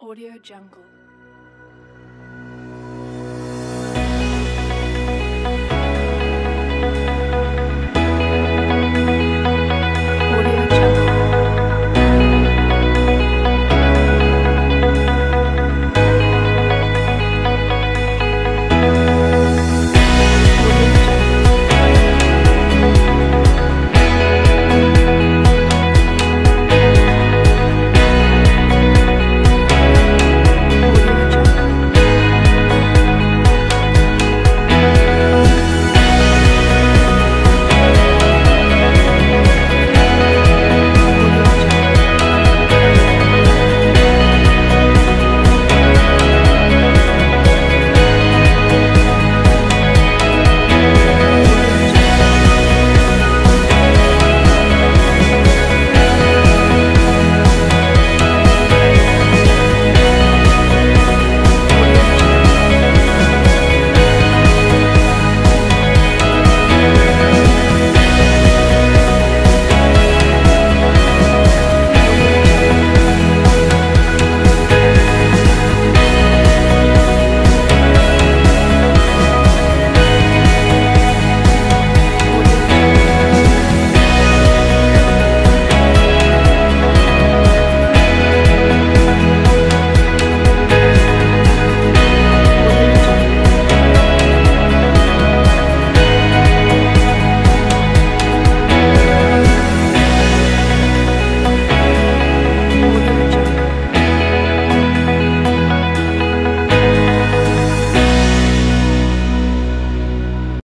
Audio Jungle.